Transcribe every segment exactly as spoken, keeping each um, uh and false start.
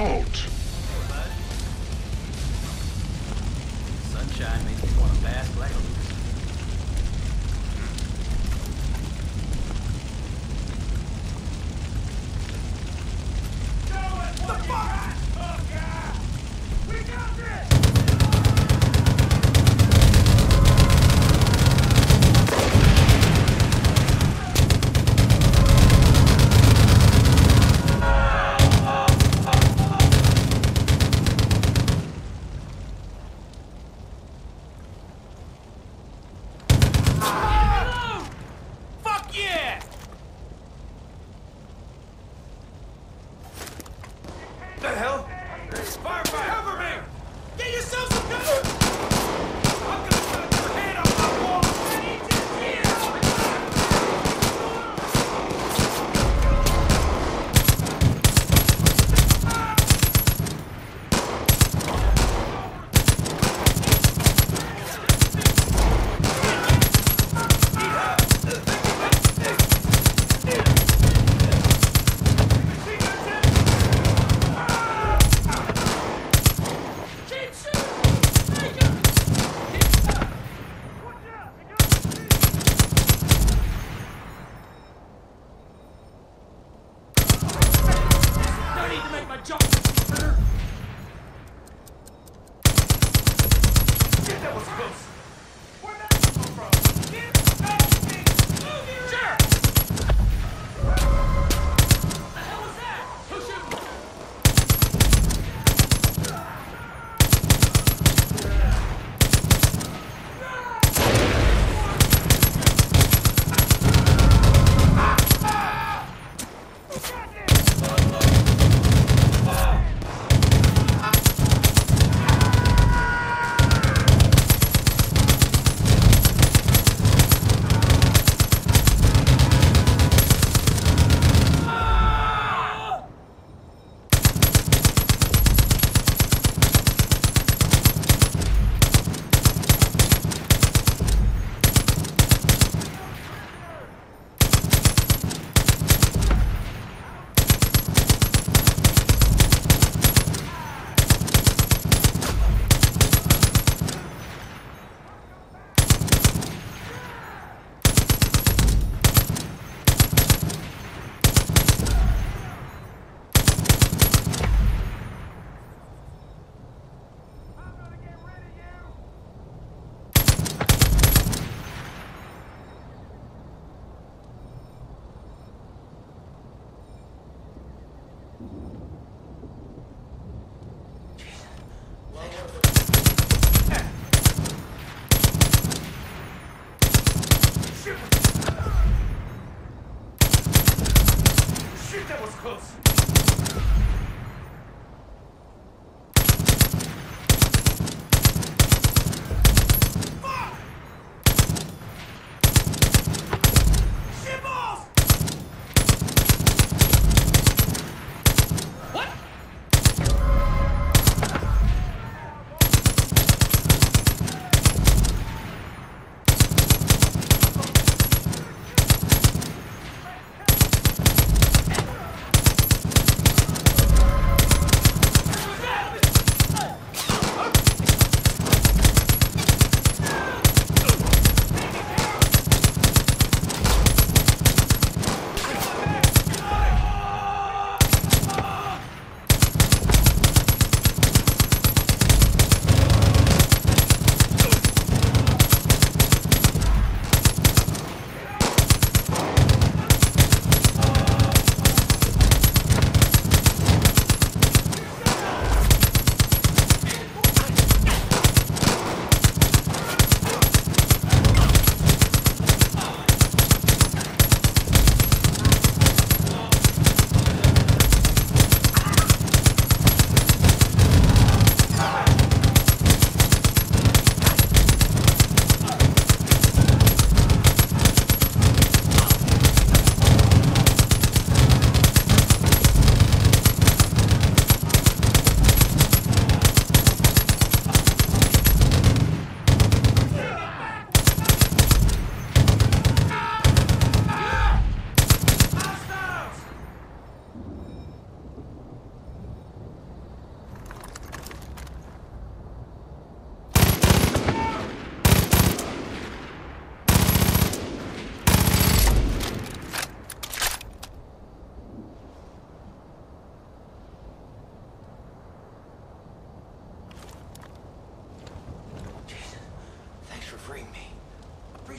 Assault! Sunshine makes me want to bask like a loser.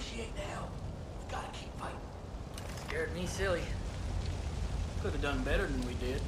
appreciate the help. We gotta keep fighting. Scared me silly. Could have done better than we did.